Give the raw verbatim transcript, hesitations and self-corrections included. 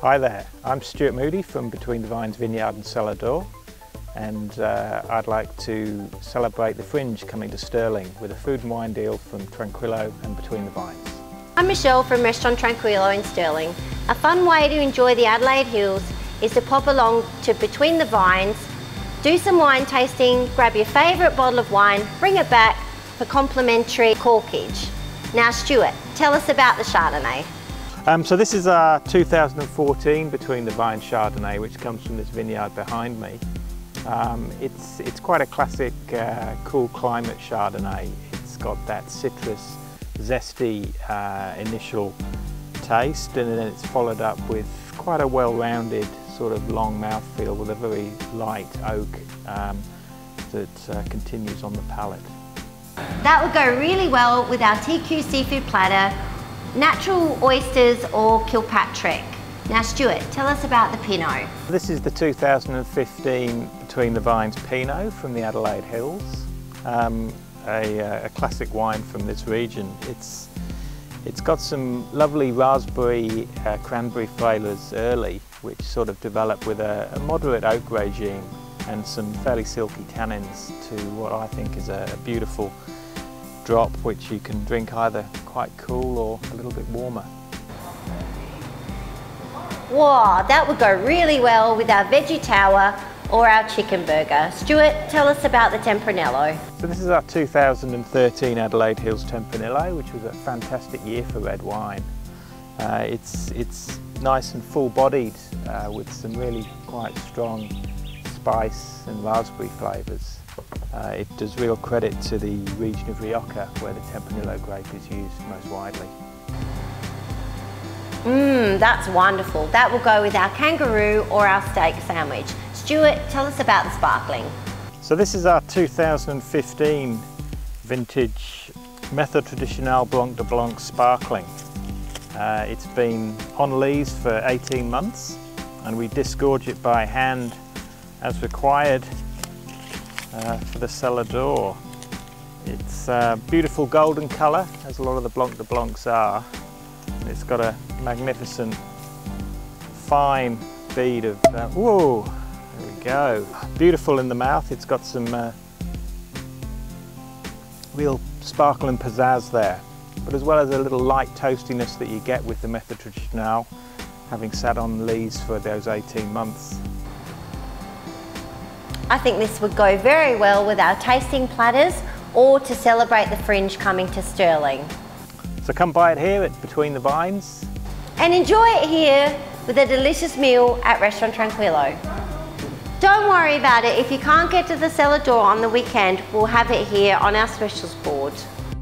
Hi there, I'm Stuart Moody from Between the Vines Vineyard and Cellar Door, and uh, I'd like to celebrate the Fringe coming to Stirling with a food and wine deal from Tranquillo and Between the Vines. I'm Michelle from Restaurant Tranquillo in Stirling. A fun way to enjoy the Adelaide Hills is to pop along to Between the Vines, do some wine tasting, grab your favourite bottle of wine, bring it back for complimentary corkage. Now Stuart, tell us about the Chardonnay. Um, so this is our two thousand fourteen Between the Vines Chardonnay, which comes from this vineyard behind me. Um, it's, it's quite a classic uh, cool climate Chardonnay. It's got that citrus, zesty uh, initial taste, and then it's followed up with quite a well-rounded sort of long mouthfeel with a very light oak um, that uh, continues on the palate. That would go really well with our T Q seafood platter, natural oysters or Kilpatrick. Now Stuart, tell us about the Pinot. This is the two thousand fifteen Between the Vines Pinot from the Adelaide Hills, um, a, uh, a classic wine from this region. It's, it's got some lovely raspberry, uh, cranberry flavours early, which sort of develop with a, a moderate oak regime and some fairly silky tannins to what I think is a, a beautiful drop, which you can drink either quite cool or a little bit warmer. Wow, that would go really well with our veggie tower or our chicken burger. Stuart, tell us about the Tempranillo. So this is our two thousand thirteen Adelaide Hills Tempranillo, which was a fantastic year for red wine. Uh, it's, it's nice and full-bodied uh, with some really quite strong spice and raspberry flavours. Uh, it does real credit to the region of Rioja, where the Tempranillo grape is used most widely. Mmm, that's wonderful. That will go with our kangaroo or our steak sandwich. Stuart, tell us about the sparkling. So this is our two thousand fifteen vintage méthode traditionnelle Blanc de Blancs sparkling. Uh, it's been on lees for eighteen months, and we disgorge it by hand as required Uh, for the cellar door. It's a uh, beautiful golden colour, as a lot of the Blanc de Blancs are. And it's got a magnificent, fine bead of, uh, whoa, there we go. Beautiful in the mouth. It's got some uh, real sparkle and pizzazz there, but as well as a little light toastiness that you get with the méthode traditionnelle, having sat on lees for those eighteen months. I think this would go very well with our tasting platters or to celebrate the Fringe coming to Stirling. So come buy it here at Between the Vines. And enjoy it here with a delicious meal at Restaurant Tranquillo. Don't worry about it, if you can't get to the cellar door on the weekend, we'll have it here on our specials board.